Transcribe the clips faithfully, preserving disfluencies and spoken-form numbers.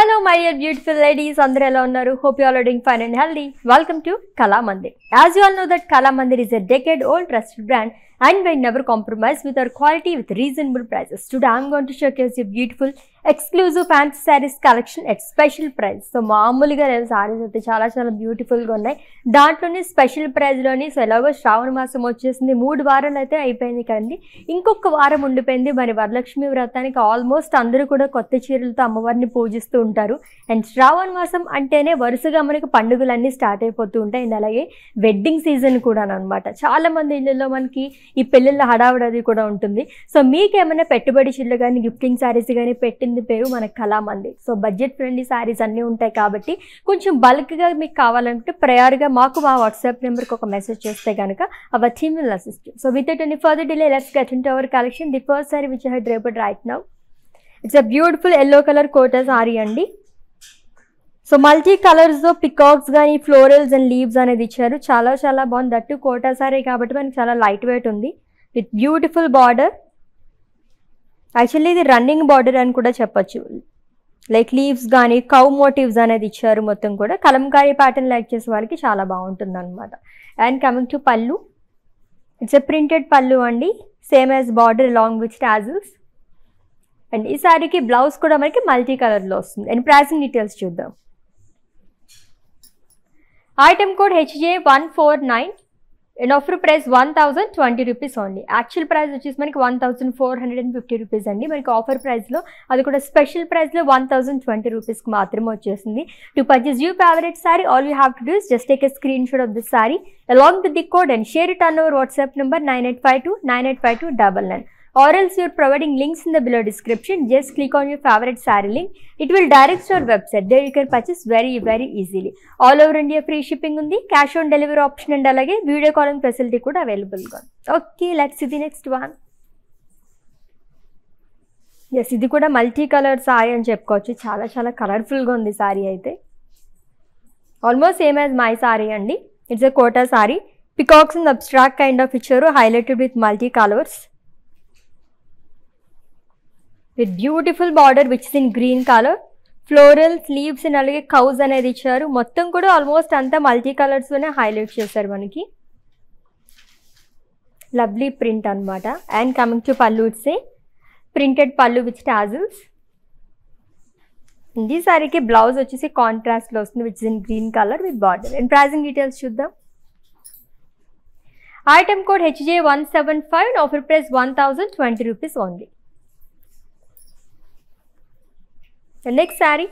Hello my beautiful ladies, andru ella unnaru, hope you all are doing fine and healthy. Welcome to Kalamandir. As you all know that Kalamandir is a decade old trusted brand and we never compromise with our quality with reasonable prices. Today I am going to showcase you beautiful exclusive fancy sarees collection at special price. So maamuluga level sarees athe chaala chaala beautiful ga unnai, dantlone special price loni. So elago shravana masam vachesindi, three varalu aithe ayipoyindi kandi, inkokka varam undipoyindi. Mari varalakshmi vrathaniki almost andaru kuda kotta cheeralato ammavarni పూజిస్తూ ఉంటారు. And శ్రావణ మాసం అంటేనే వరుసగా మనకి పండుగలన్నీ start అయిపోతూ ఉంటాయి. And అలాగే wedding season కూడా అన్నమాట. చాలా మంది ఇళ్ళల్లో మనకి ఈ పెళ్ళిళ్ళ హడావిడి అది కూడా ఉంటుంది. సో మీకు ఏమైనా పెట్టుబడి చీరలు కానీ గిఫ్టింగ్ సారీస్ కానీ పెట్టింది పేరు మన Kalamandir. So budget friendly saris అన్నీ ఉంటాయి కాబట్టి కొంచెం బల్క్గా మీకు కావాలంటే ప్రయారిగా మాకు మా వాట్సాప్ నెంబర్కి ఒక మెసేజ్ చేస్తే కనుక our team will assist you. So with any further delay let's get into our collection. The first sari which I have dropped right now, it's a beautiful yellow color cotta saree andi. So multi colors tho peacocks gaani florals and leaves anedi icharu, chala chala bond. That cotta saree kabatti maniki chala light weight undi with beautiful border. Actually idi running border ani kuda cheppachu, like leaves gaani cow motifs anedi icharu mottham kuda. Kalamkari pattern like chese variki chala baaguntundi annamata. And coming to pallu, it's a printed pallu andi, same as border along with tassels. And ee saree ki blouse kuda manaki multi color lo vastundi. And pricing details chuddam. Item code H J one four nine and offer price one thousand twenty rupees only. Actual price which is manaki one thousand four hundred fifty rupees andi. Manaki offer price lo adi kuda special price lo one thousand twenty rupees ki maatrame vachestundi. To purchase your favorite saree, all you have to do is just take a screenshot of this saree along with the code and share it on our WhatsApp number nine eight five two nine eight five two nine nine. Or else you are providing links in the below description. Just click on your favorite saree link. It will direct to our website. There you can purchase very very easily. All over India free shipping undi, cash on delivery option and alage video calling facility kuda available ga. Okay, let's see the next one. Yes, idi kuda multi color saree ani cheppochu, chala chala colorful ga undi saree aithe. Almost same as my saree andi. It's a cotta saree, peacocks and abstract kind of feature highlighted with multi colors. With beautiful border which is in green color, florals, leaves and alage cows అనేది ఇచ్చారు. మొత్తం కూడా almost అంతా multi colours లోనే highlight చేశారు మనకి. Lovely print అన్నమాట. And coming to pallu, it's a printed pallu with tassels. ఈ సారీకి బ్లౌజ్ వచ్చేసి కాంట్రాస్ట్ లో వస్తుంది which is in green colour with border. And pricing details చూద్దాం. Item code H J one seven five, offer price one thousand twenty rupees only. The next saree,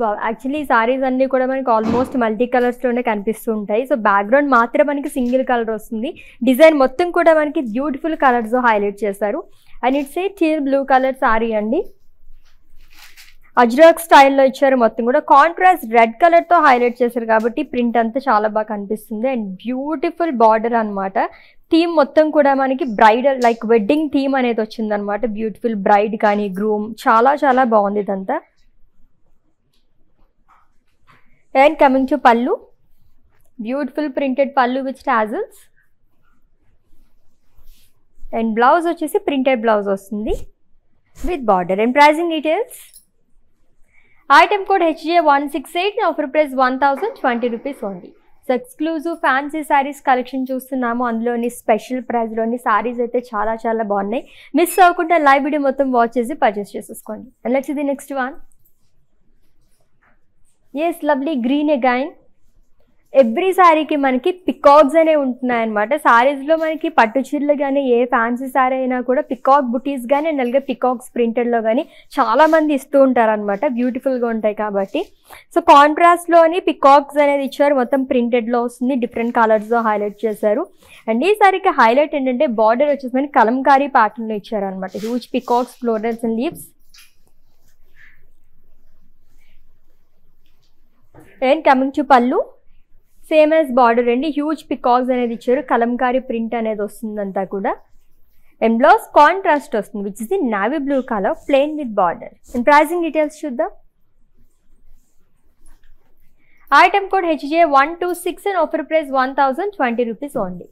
wow, actually sarees anni kuda manaki almost multi colors lone kanipistu untayi. So background maatrame manaki single color vastundi. Design mottham kuda manaki beautiful colors tho highlight chesaru. And it's a teal blue color saree andi, ajrak style lo icharu. Mottham kuda contrast red color tho highlight chesaru kabatti print anta chaala baa kanipistundi. And beautiful border anamata. Theme మొత్తం కూడా మనకి bridal like wedding theme అనేది వచ్చిందనమాట. Beautiful braid కానీ groom, చాలా చాలా బాగుంది ఇదంతా. And coming to pallu, beautiful printed pallu with tassels. And blouse వచ్చేసి ప్రింటెడ్ బ్లౌజ్ వస్తుంది with border. And pricing details, item code H J one six eight, offer price one thousand twenty rupees only. So exclusive fancy saris collection చూస్తున్నాము. అందులోని special ప్రైస్లోని saris అయితే చాలా చాలా బాగున్నాయి. Miss అవ్వకుండా live video మొత్తం వాచ్ చేసి పర్చేస్ చేసేసుకోండి. అండ్ లెట్స్ ఇది next one. Yes, lovely green again. Every శారీకి మనకి పికాక్స్ అనే ఉంటున్నాయన్నమాట. శారీస్లో మనకి పట్టు చీరలు కానీ ఏ ఫ్యాన్సీ శారీ అయినా కూడా పికాక్ బుటీస్ కానీ అండ్ అలాగే పికాక్స్ ప్రింటెడ్లో కానీ చాలామంది ఇస్తూ ఉంటారనమాట. బ్యూటిఫుల్గా ఉంటాయి కాబట్టి. సో కాంట్రాస్ట్లోని పికాక్స్ అనేది ఇచ్చారు. మొత్తం ప్రింటెడ్లో వస్తుంది, డిఫరెంట్ కలర్స్లో హైలైట్ చేశారు. అండ్ ఈ శారీకి హైలైట్ ఏంటంటే బార్డర్ వచ్చేసి మనకి కలంకారీ ప్యాటర్న్లో ఇచ్చారనమాట. Huge peacocks, florals and leaves. And coming to pallu, same as border అండి. హ్యూజ్ పికాక్స్ అనేది ఇచ్చారు, కలంకారీ ప్రింట్ అనేది వస్తుందంతా కూడా. అండ్ బ్లౌజ్ కాంట్రాస్ట్ వస్తుంది which is the navy blue colour, plain with border. And pricing details చూద్దాం. Item code H J one two six and offer price one thousand twenty rupees only.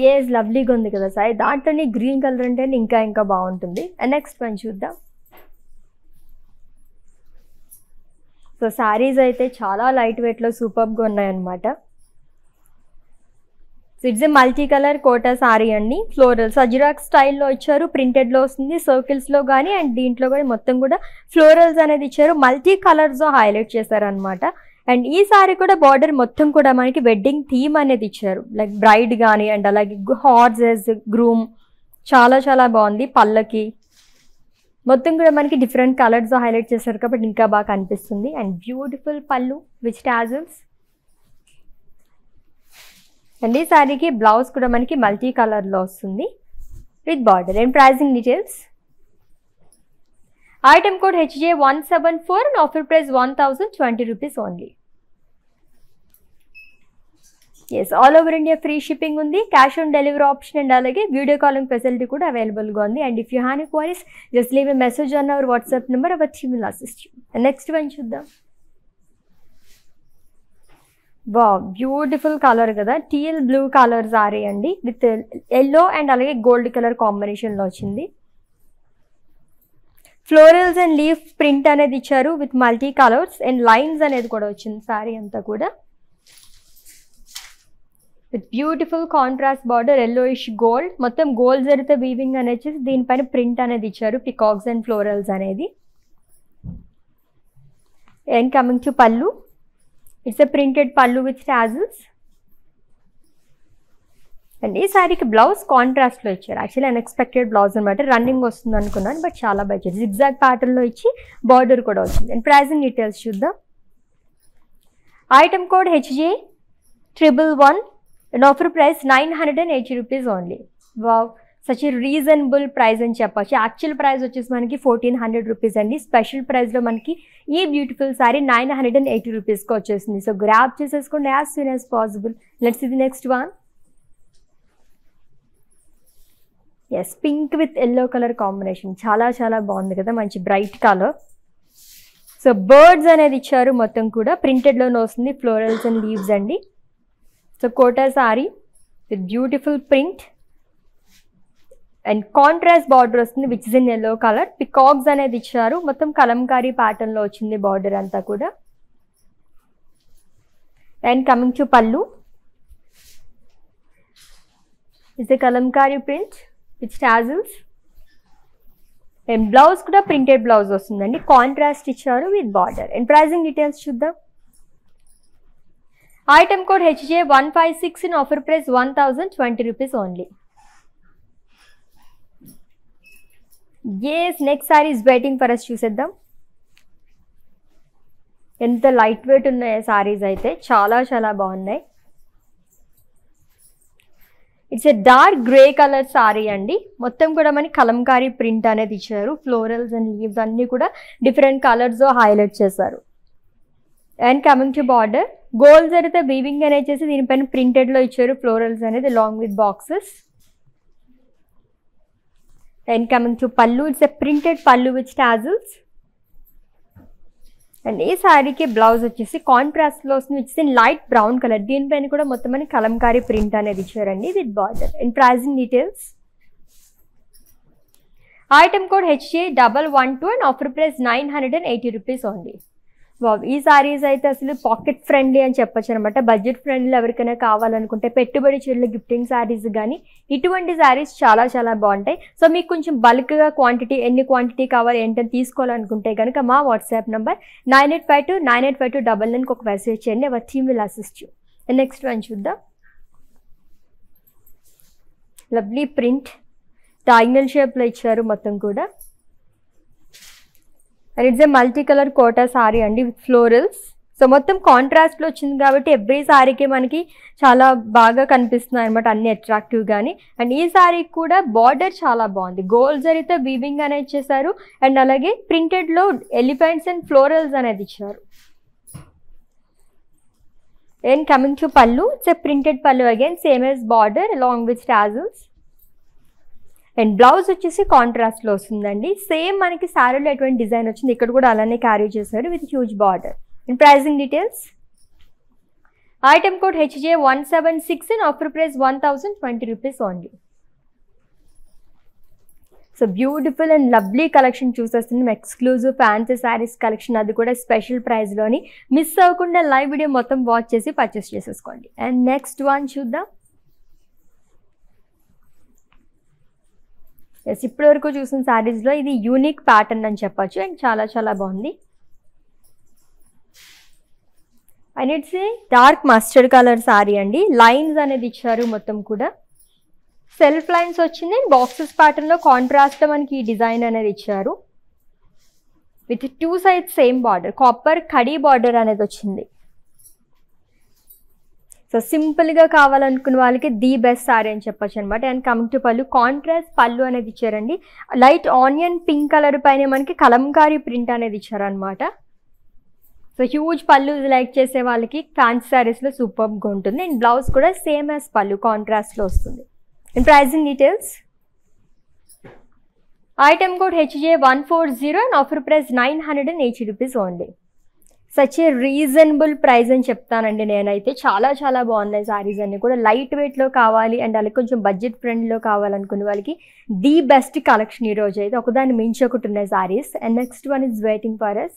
Yes, lovely gundi kada sai. Daantani green color ante inka inka baaguntundi. And next one chuddam. So sarees aithe chala lightweight lo superb ga unnai anamata. So it's a multicolor kota saree anni, floral sajrak style lo icharu, printed lo ustundi, circles lo gaani and deentlo gaani mottham kuda florals anedi icharu, multi colors lo highlight chesaru anamata. And ee saree kuda border mottham kuda maniki wedding theme anedi icharu, like bride gaani and alage horses, groom chala chala baagundi, pallaki mottham kuda maniki different colors lo highlight chesaru kabatti inka baa kanipistundi. And beautiful pallu which tassels. And this saree ki blouse kuda maniki multi color lo ustundi with border. And pricing details, item code H J one seven four and offer price one thousand twenty rupees only. Yes, all over India free shipping undi, cash on delivery option and alage video calling facility kuda available ga undi. And if you have any queries, just leave a message on our WhatsApp number, our team will assist you. And next one chuddam. Wow, beautiful color kada, teal blue color saree andi with yellow and alage gold color combination lo ochindi. Florals and leaf print anedi icharu with multi colors and lines anedi kuda ochindi saree anta kuda with beautiful contrast border, yellowish gold mottham gold zarita weaving anedi deen paina print anedi icharu, peacocks and florals anedi. And coming to pallu, it's a printed pallu with tassels. And this saree ki blouse contrast lo icharu, actually unexpected blouse anamata, running vastundi anukunnanu but chala bagundi, zigzag pattern lo ichi border kuda vastundi. And pricing details chuddam, item code H J one one one and offer price nine hundred eighty rupees only. Wow, such a reasonable price and cheppachu. Actual price vachesi maniki fourteen hundred rupees and special price lo maniki ee beautiful saree nine hundred eighty rupees ku vachesindi. So grab chesesukondi as soon as possible. Let's see the next one. Yes, pink with yellow color combination chala chala baagundi kada, manchi bright color. So birds anedi icharu mottham kuda, printed lo nostundi, florals and leaves andi. So kota saree with beautiful print and contrast border osthundi which is in yellow color, peacocks anedi icharu mottham kalamkari pattern lo ochindi border anta kuda. And coming to pallu, is a kalamkari print with tassels and blouse kuda printed blouse ostundandi, contrast icharu with border. And pricing details chuddam, item code H J one five six in offer price one thousand twenty rupees only. Yes, next saree is waiting for us. Chuseddam enta light weight unnaya sarees aithe chala chala baagunnai. It's a dark grey color saree andi, mottham kuda mani kalamkari print anedi icharu, florals and leaves anni kuda different colors lo highlight chesaru. And coming to border, gold zarita weaving anedi chesi deen paina printed lo icharu, florals anedi along with boxes. And coming to pallu, it's a printed pallu with tassels. And ee saree ki blouse vachesi contrast lo ustundi which is in light brown color, deen paina kuda mottham ani kalamkari print anedi icharandi with border. And pricing details, item code H J one one two and offer price nine hundred eighty rupees only. Wow, ee sarees aithe asalu pocket friendly ani cheppachu anamata, budget friendly evarikaina kavalanukunte pettubadi chilla gifting sarees gaani ituvanti sarees chala chala baaguntayi. So meeku koncham bulk ga quantity enni quantity kavali enta teeskovalanukunte ganaka ma WhatsApp number nine eight five two nine eight five two nine nine ku oka message cheyandi, our team will assist you. The next one chuddam, lovely print diagonal shape lo icharu mottham kuda. And it's a multicolor kota saree andi with florals. So mottham contrast lo ochindi kabatti every saree ki maniki chala baga kanipistundi anamata, anni attractive gaani. And ee saree kuda border chala baagundi, gold zarita weaving anedi chesaru and alage printed lo elephants and florals anedi icharu. And coming to pallu, it's a printed pallu again, same as border along with tassels. And blouse వచ్చేసి కాంట్రాస్ట్లో వస్తుందండి, same మనకి శారీలో ఎటువంటి design వచ్చింది ఇక్కడ కూడా అలానే క్యారీ చేశారు with huge border. And pricing details, Item code H J one seven six and offer price one thousand twenty rupees only. So beautiful and lovely collection chooses in exclusive fancy sarees collection adi kuda special price loni miss avakunda live video mottham watch chesi purchase chesukondi. And next one chuddam. Yes, ippudu varaku chusina sarees lo idi unique pattern ani cheppachu and chala chala bagundi. And it's a dark mustard color saree andi, lines anedi icharu mottham kuda. Self lines ochindi boxes pattern lo contrast manaki design anedi icharu with two sides same border copper kadi border anedi ochindi. So simple ga kavalanukunna valliki the best saree ani cheppachu anamata. And coming to pallu, contrast pallu anedi icharandi, light onion pink color paine manaki kalamkari print anedi icharu anamata. So huge pallu like chese vallaki fancy sarees lo superb ga untundi. And blouse kuda same as pallu contrast lo ostundi. And pricing details, item code H J one four zero and offer price nine hundred eighty rupees only. Such a reasonable price ani cheptanandi nenaithe. Chala chala bagunnai sarees anni kuda, light weight lo kavali and alake koncham budget friend lo kavalanukune valliki the best collection ee roju aithe. Okadani minchakutunnai sarees. And next one is waiting for us.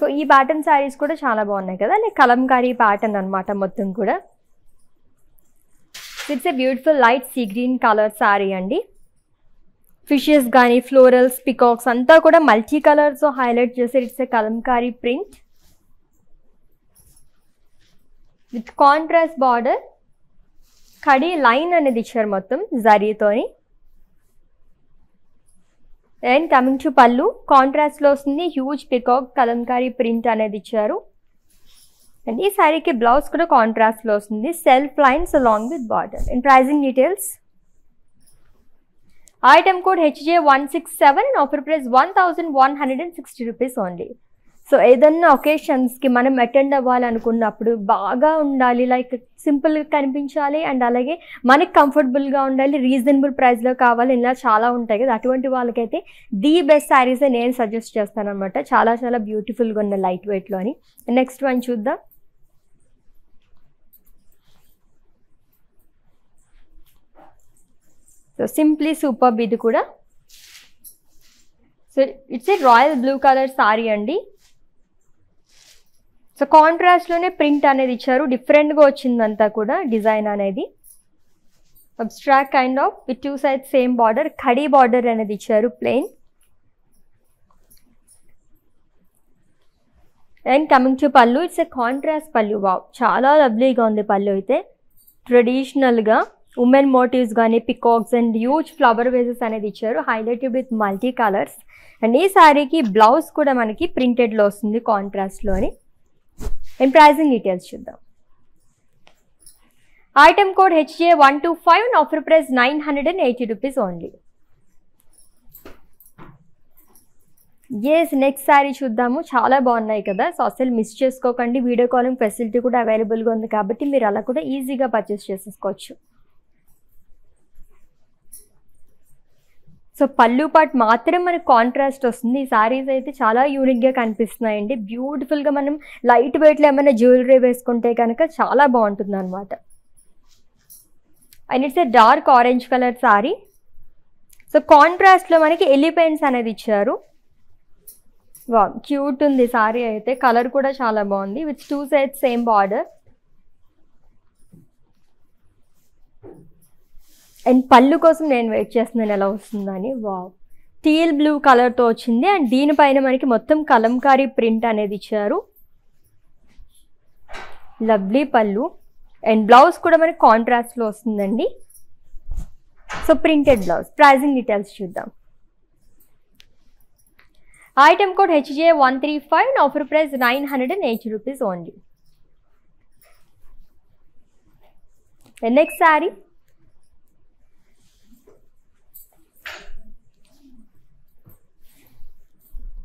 So ee pattern sarees kuda chala bagunnai kada, like kalamkari pattern anamata mottham kuda. It's a beautiful light sea green color saree andi. Fishes gaani, florals, peacocks anta kuda multi colors so highlight chesaru. It's a kalamkari print with contrast border, kadi line anedi icharu mottham zari toni. And coming to pallu, contrast lo ostundi, huge peacock kalamkari print anedi icharu. And this saree ki blouse kuda contrast lo ostundi, self lines along with border. And pricing details, item code H J one six seven and offer price one thousand one hundred sixty rupees only. So edanna occasions ki manam attend avvalannukunnappudu baga undali, like simple ga kanipinchali and alage maniki comfortable ga undali, reasonable price lo kavali, illa chala untayi kada. Atuvanti vallakaithe the best sarees e nenu suggest chestanu anamata. Chala chala beautiful ga unna light weight lo ani. Next one chuddam. So simply superb idi kuda. So it's a royal blue color saree andi. So contrast lone print anedi icharu, different ga ochindanta kuda design anedi. Abstract kind of with two sides same border, khadi border anedi icharu plain. And coming to pallu, it's a contrast pallu. Wow, chala lovely ga undi pallu aithe. Traditional ga women motifs gaani, peacocks and huge flower vases అనేది ఇచ్చారు, highlighted with multi colors. And ఈ సారీకి blouse కూడా మనకి printed లో వస్తుంది contrast లోని. And pricing details చూద్దాం. Item code H J one two five and offer price nine hundred eighty rupees only. Yes next sari చూద్దాము. చాలా బాగున్నాయి కదా, సో అసలు మిస్ చేసుకోకండి. వీడియో కాలింగ్ ఫెసిలిటీ కూడా అవైలబుల్గా ఉంది కాబట్టి మీరు అలా కూడా ఈజీగా పర్చేస్ చేసుకోవచ్చు. సో పళ్ళు పార్ట్ మాత్రమే మనకు కాంట్రాస్ట్ వస్తుంది. ఈ సారీస్ అయితే చాలా యూనిక్గా కనిపిస్తున్నాయండి. బ్యూటిఫుల్గా మనం లైట్ వెయిట్లో ఏమైనా జ్యువెలరీ వేసుకుంటే కనుక చాలా బాగుంటుంది అనమాట. And it's a dark orange colour sari. So కాంట్రాస్ట్లో మనకి ఎలిఫెంట్స్ అనేది ఇచ్చారు. వా క్యూట్ ఉంది సారీ అయితే, కలర్ కూడా చాలా బాగుంది. With two sides same border. And pallu కోసం నేను వెయిట్ చేస్తున్నాను ఎలా వస్తుందని. వావ్, టీల్ బ్లూ కలర్తో వచ్చింది. అండ్ దీనిపైన మనకి మొత్తం కలంకారీ ప్రింట్ అనేది ఇచ్చారు. లవ్లీ పళ్ళు. అండ్ బ్లౌజ్ కూడా మనకి కాంట్రాస్ట్లో వస్తుందండి. So printed blouse. Pricing details చూద్దాం. Item code H J one three five and offer price nine hundred eighty rupees only. And next saree.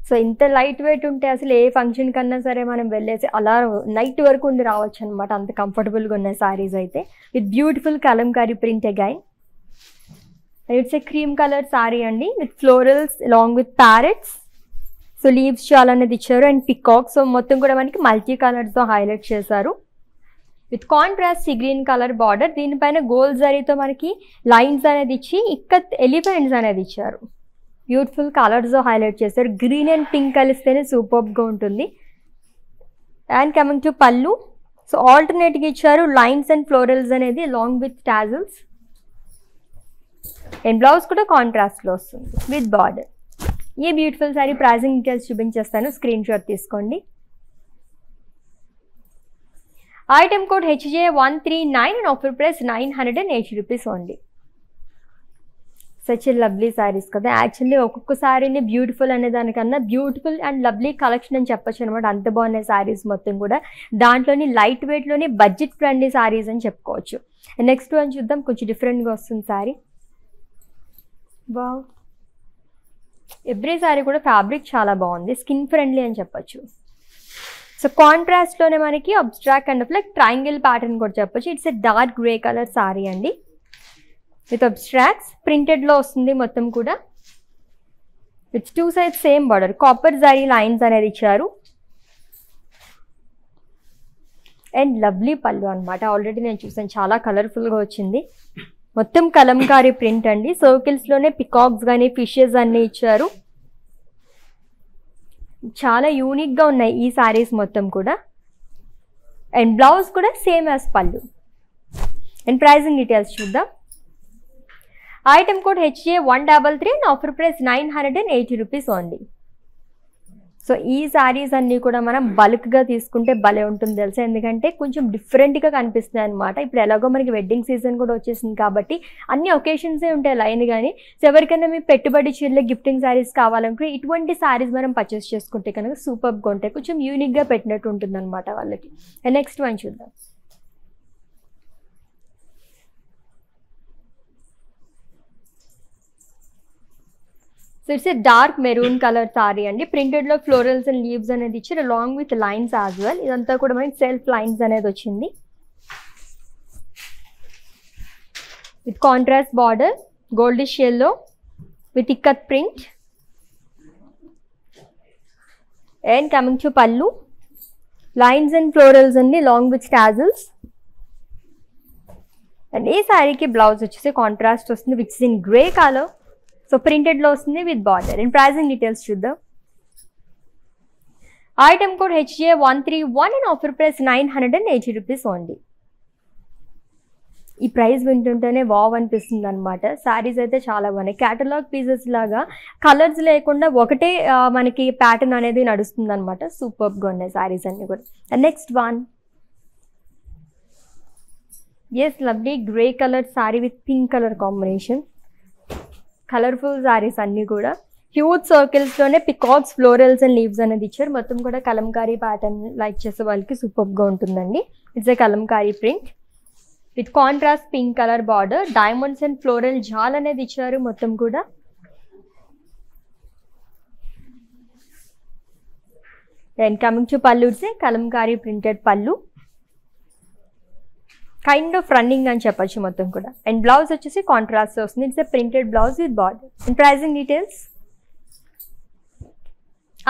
So ఇంత లైట్ వెయిట్ ఉంటే అసలు ఏ ఫంక్షన్ కన్నా సరే మనం వెళ్ళేసి అలా నైట్ వరకు ఉండి రావచ్చు అనమాట. అంత కంఫర్టబుల్గా ఉన్నాయి సారీస్ అయితే. With beautiful Kalamkari print again. It's a cream colour sari అండి, with florals along with parrots. So leaves చాలా అనేది ఇచ్చారు. అండ్ పికాక్, సో మొత్తం కూడా మనకి మల్టీ కలర్స్తో హైలైట్ చేశారు. with contrast sea green color border. Deen paina gold zari to manaki lines anedi ichi ikkad elephants anedi icharu. Beautiful colors highlight chesaru. Green and pink kalistene superb ga untundi. And coming to pallu, so alternate ga icharu lines and florals anedi along with tassels. And blouse kuda contrast lo ostundi with border. Ye beautiful sari pricing details chupinchestanu, screenshot teeskondi. Item code H J one three nine and offer price nine hundred eighty rupees only. Such a lovely sarees kada. Actually okokka saree ni beautiful ane danikanna beautiful and lovely collection ani cheppochu anamata, anta baagunnai sarees mottham kuda. Dantloni light weight loni budget friendly sarees ani cheppukochu. Next one chuddam, koncham different ga ostundi saree. Wow, every saree kuda fabric chaala baagundi, skin friendly ani cheppochu. So contrast lone manaki abstract kind of like triangle pattern kuda cheppochu. It's a dark grey color saree andi with abstracts, printed lo ostundi mottham kuda with two sides same border, copper zari lines anedi icharu and lovely pallu anamata. Already nenu chusanu chaala colorful ga ochindi, mottham kalamkari print andi, circles lone peacocks gaani fishes anni icharu. Chala unique ga unnai ee sarees mottham kuda. And blouse kuda same as pallu. And pricing details chuddam. Item code H J one three three and offer price nine hundred eighty rupees only. So ee sarees anni kuda manam bulk ga teeskunte bale untundi telusa, endukante koncham different ga kanipistundi anamata. Ippudu elago manaki wedding season kuda vachesindi kabatti anni occasions e untayi line gaani. So evarikaina mee pettubadi chirla gifting sarees kavalanunte itvanti sarees manam purchase cheskunte kanaka superb ga untayi, koncham unique ga pettinattu untundi anamata vallaki. And next one chuddam. So it's a dark maroon color saree and printed lo florals and leaves anedi icharu along with lines as well. Idantha kuda manaki self lines anedi ochindi with contrast border, goldish yellow with ikat print. And coming to pallu, lines and florals and along with tassels. And ee saree ki blouse vachese contrast ostundi which is in grey color. So printed lo ostundi with border. And pricing details chuddam. Item code H J one three one and offer price nine hundred eighty rupees only. Ee price vintuntane wow anipistundi anamata. Sarees aithe chaala bane catalog pieces laga colors lekunda okate manaki pattern anedi nadustundi anamata. Superb ga unnai sarees anni kuda. And next one, yes, lovely grey color saree with pink color combination. Colourful saris అన్నీ కూడా huge circles లోనే peacocks, florals and leaves అనేది ఇచ్చారు. మొత్తం కూడా Kalamkari pattern like చేసే వాళ్ళకి super గా ఉంటుందండి. It's a Kalamkari print with contrast pink colour border, diamonds and floral జాల్ అనేది ఇచ్చారు మొత్తం కూడా. Then coming to pallu, it's a Kalamkari printed pallu, kind of running అని చెప్పచ్చు మొత్తం కూడా. అండ్ బ్లౌజ్ వచ్చేసి కాంట్రాస్ట్ వస్తుంది. It's a printed blouse with border. And pricing details.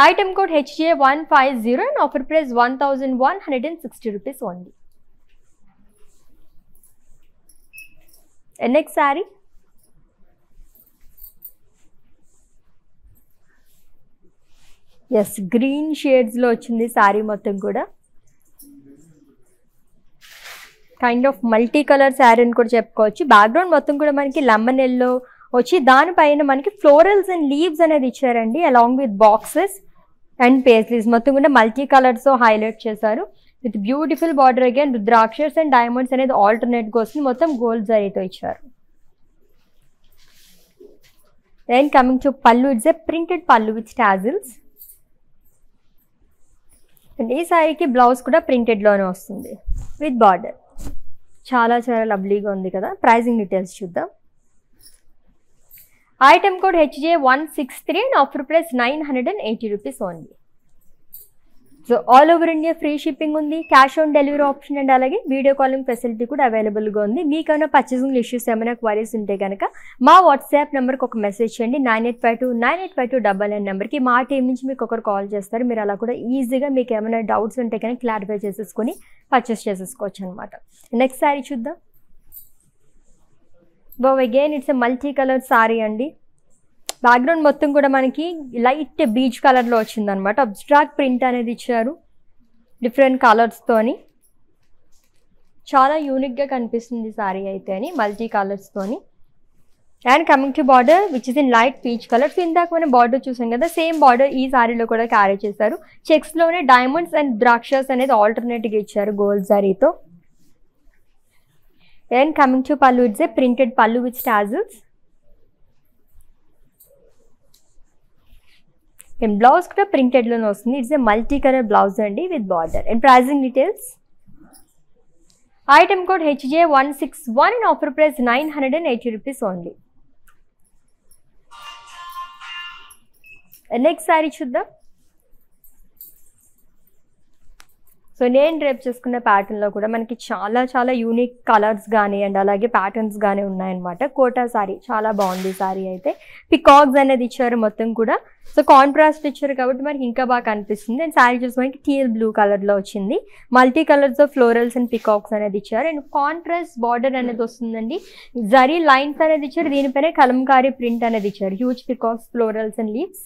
Item code H J one five zero and offer price one thousand one hundred and sixty rupees only. And next sari, yes green shades లో వచ్చింది సారీ మొత్తం కూడా. Kind of multi colour sari అని కూడా చెప్పుకోవచ్చు. Background మొత్తం కూడా మనకి లెమన్ ఎల్లో వచ్చి దానిపైన మనకి ఫ్లోరల్స్ అండ్ లీవ్స్ అనేది ఇచ్చారండి along with boxes and paisleys. మొత్తం కూడా మల్టీ కలర్స్తో హైలైట్ చేశారు with beautiful border. Again రుద్రాక్షర్స్ and diamonds అనేది ఆల్టర్నేట్గా వస్తుంది. మొత్తం గోల్డ్ జరీతో ఇచ్చారు. And coming to pallu, it's a printed pallu with tassels. And ఈ శారీకి బ్లౌజ్ కూడా ప్రింటెడ్లోనే వస్తుంది విత్ బార్డర్. చాలా చాలా లవ్లీగా ఉంది కదా. ప్రైజింగ్ డీటెయిల్స్ చూద్దాం. Item code H J one six three and offer price nine hundred and eighty rupees only. So all over India free shipping undi, cash on delivery option and alage video calling facility kuda available ga undi. Meeku anna purchasing issues emana queries unte ganaka ma WhatsApp number ku oka message cheyandi nine eight five two nine eight five two nine nine number ki ma team nunchi meeku okaru call chestaru. Meer ala kuda easy ga meeku emana doubts unte ganaka clarify chesukoni purchase chesukochu anamata. Next saree chuddam. Wow, again it's a multi colored saree andi. Background మొత్తం కూడా మనకి light beach colour లో వచ్చింది అన్నమాట. Abstract print అనేది ఇచ్చారు different colours తోని. చాలా యూనిక్ గా కనిపిస్తుంది సారీ అయితే అని మల్టీ కలర్స్ తోని. And coming to border which is in light peach color. So ఇందాక మనం border చూసాం కదా, సేమ్ border ఈ సారీలో కూడా క్యారీ చేశారు. చెక్స్ లోనే డైమండ్స్ అండ్ ద్రాక్షస్ అనేది ఆల్టర్నేట్ గా ఇచ్చారు గోల్డ్ సారీతో. And coming to pallu, it's a printed pallu with tassels. And blouse kuda printed lo osthundi. It's a multi color blouse andi with border. And pricing details, item code H J one six one and offer price nine hundred eighty rupees only. And next saree chuddam. So nenu drape cheskunna pattern lo kuda manaki chaala chaala unique colors gaane and alage patterns gaane unnayi annamata. Kota saree chaala baagundi saree aithe. Peacocks anedi icharu mottham kuda. So contrast icharu kabatti manaki inka baa kanipistundi. And saree just manaki teal blue color lo ochindi. Multi colors of florals and peacocks anedi icharu. And contrast border anedi ostundandi. Zari lines anedi icharu, deenipaina kalamkari print anedi icharu. Huge peacocks, florals and leaves.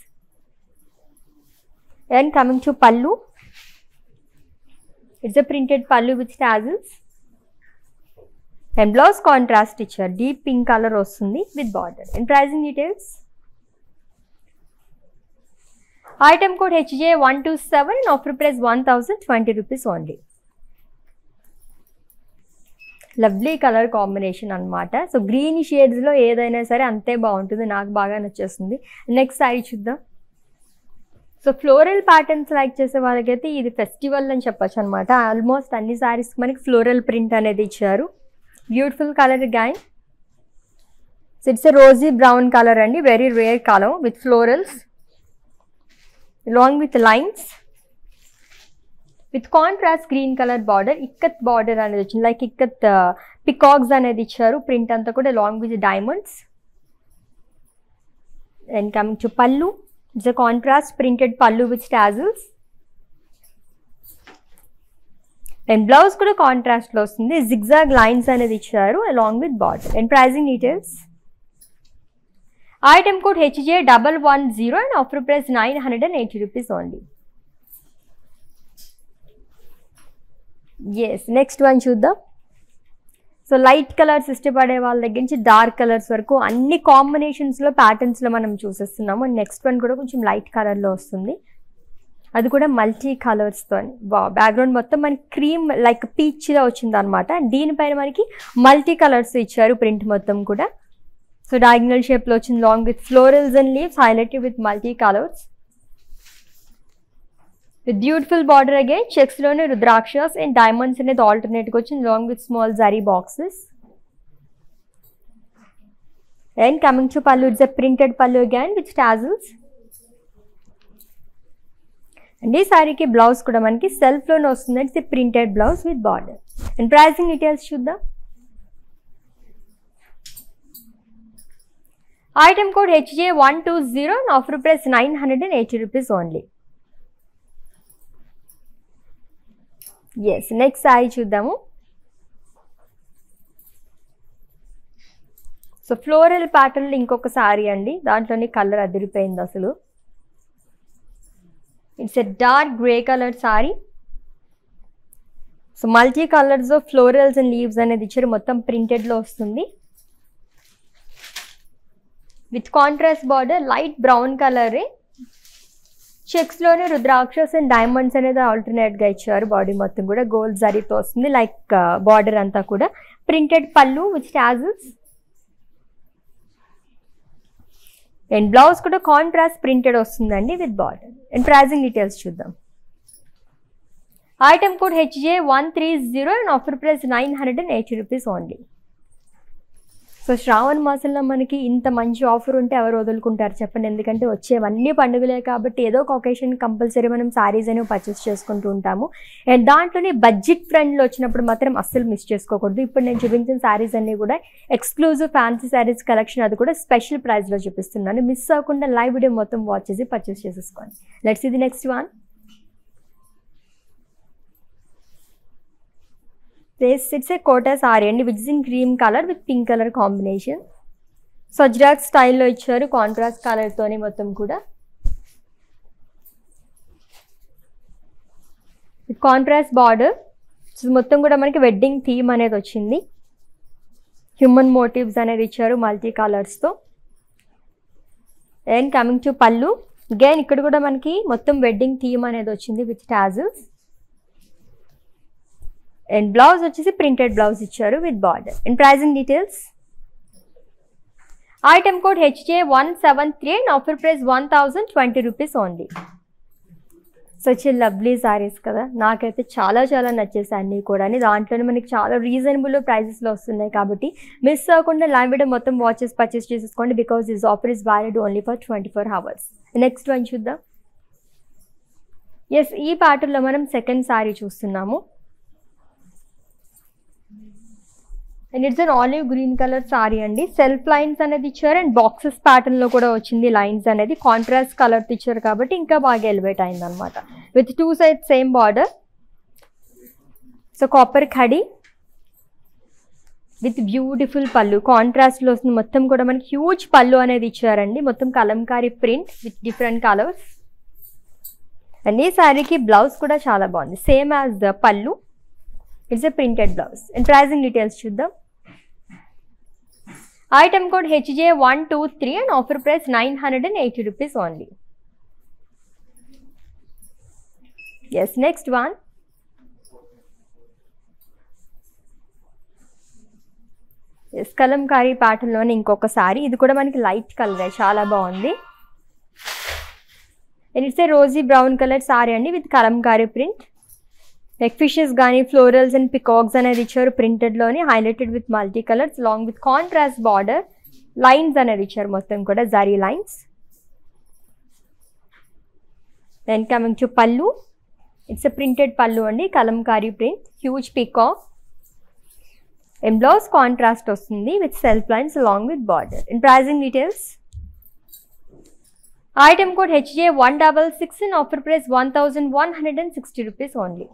And coming to pallu, it's a printed pallu with tassels. And blouse contrast ichar deep pink color ostundi with border. And pricing details, item code H J one two seven and offer price one thousand twenty rupees only. Lovely colour combination అన్నమాట. So green shades లో ఏదైనా సరే అంతే బాగుంటుంది, నాకు బాగా నచ్చేస్తుంది. Next sari చూద్దాం. సో ఫ్లోరల్ ప్యాటర్న్స్ లైక్ చేసే వాళ్ళకైతే ఇది ఫెస్టివల్ అని చెప్పచ్చు అనమాట. ఆల్మోస్ట్ అన్ని సారీస్ మనకి ఫ్లోరల్ ప్రింట్ అనేది ఇచ్చారు. Beautiful colour again. So it's rosy brown colour అండి, very rare colour with florals long with lines with contrast green colour border. Ikat border అనేది వచ్చింది, లైక్ ఇక్కత్ పికాక్స్ అనేది ఇచ్చారు. ప్రింట్ అంతా కూడా long with diamonds. And coming to pallu, it's a contrast printed pallu with tassels. And blouse kuda contrast lo ostundi, zigzag lines anedi icharu along with border. And pricing details, item code H J one one zero and offer price nine hundred eighty rupees only. Yes, next one chuddam. So light colours ఇష్టపడే వాళ్ళ దగ్గర నుంచి dark colours వరకు అన్ని కాంబినేషన్స్లో ప్యాటర్న్స్లో మనం చూసేస్తున్నాము. Next one కూడా కొంచెం light కలర్లో వస్తుంది, అది కూడా మల్టీ కలర్స్తో. బ్యాక్గ్రౌండ్ మొత్తం మనకి క్రీమ్ లైక్ పీచ్గా వచ్చింది అనమాట. దీనిపైన మనకి మల్టీ కలర్స్ ఇచ్చారు ప్రింట్ మొత్తం కూడా. సో డయాగ్నల్ షేప్లో వచ్చింది, long with florals and leaves highlighted with multi colours with beautiful border. Again చెక్స్లోనే రుద్రాక్షస్ అండ్ డైమండ్స్ అనేది ఆల్టర్నేట్గా వచ్చింది, long with small zari boxes. And coming to pallu, it's a printed pallu again with tassels. And ఈ సారీకి blouse కూడా మనకి సెల్ఫ్లోనే వస్తుంది, it's printed blouse with border. And pricing details చూద్దాం. Item code H J one two zero and offer price nine hundred eighty rupees only. Yes, next sari చూద్దాము. So floral ప్యాటర్న్లో ఇంకొక సారీ అండి, దాంట్లోని కలర్ అదిరిపోయింది అసలు. It's a dark grey colour sari. So multi colours florals and leaves అనేది ఇచ్చారు, మొత్తం ప్రింటెడ్లో వస్తుంది. With contrast border light brown కలరే. చెక్స్లోనే రుద్రాక్షస్ అండ్ డైమండ్స్ అనేది ఆల్టర్నేట్గా ఇచ్చారు. బాడీ మొత్తం కూడా గోల్డ్ జరీతో వస్తుంది, లైక్ బార్డర్ అంతా కూడా. Printed pallu with tassels. And blouse కూడా కాంట్రాస్ట్ ప్రింటెడ్ వస్తుందండి with border. And pricing details చూద్దాం. Item code H J one three zero and offer price nine hundred and eighty rupees only. So, Shravan Masala Manaki in the Manchu offer and Tavarodal Kuntar Chapan and the country Oche, one new Pandulaka, but Tedo Caucasian compulsory manam saris and purchase chess contuntamu. And Dantoni budget friend Lochinapatram Assil Mistress Kokodu, and Jubinson saris and Neguda, exclusive fancy saris collection are the good, special price Logipistan, and Miss Sakunda live video Motham watches the purchase chess one. Let's see the next one. This it's a Kota saree and which is in cream color with pink color combination. So, Sajrak style lo icharu contrast color tone mottam kuda. With contrast border. So mottam kuda manaki wedding theme anedi ochindi. Human motifs anedi icharu multi colors tho. And coming to pallu. Again ikkada kuda manaki mottam wedding theme anedi ochindi with tassels. And blouse which is a printed blouse icharu with border. And pricing details. Item code H J one seven three and offer price one thousand twenty rupees only. Such a lovely sarees kada. Naakaithe chala chala nachesani kuda ani daantlone maniki chala reasonable prices lo ostunayi kabatti miss avakunda live video mottham watches purchase chesukondi because this offer is valid only for twenty-four hours. Next one chuddam. Yes, ee pattern lo manam second saree chustunnamu. And it's an olive green color saree and self lines and boxes pattern lo kuda ochindi lines and the contrast color teacher kabatti inka baaga elevate ayindannamata with two sides same border. So copper khadi with beautiful pallu contrast lo ostundi mottham kuda manaki huge pallu anedi ichcharandi mottham kalamkari print with different colors. And ee saree ki blouse kuda chala bagundi same as the pallu. It's a printed blouse. And pricing details chuddam. Item code H J one two three and offer price nine hundred eighty rupees only. Yes, next one. Yes, kalamkari pattern lo inkoka saree. Idi kuda manaki light color chala bagundi. And it's a rosy brown colored saree andi with kalamkari print. Like fishes, gani, florals and peacocks and a richer printed loni highlighted with multicolors along with contrast border lines and a richer mottam kuda zari lines. Then coming to pallu, it's a printed pallu and kalamkari print, huge peacock. And blouse contrast ostundi with self lines along with border. In pricing details. Item code H J one six six and offer price one thousand one hundred sixty rupees only.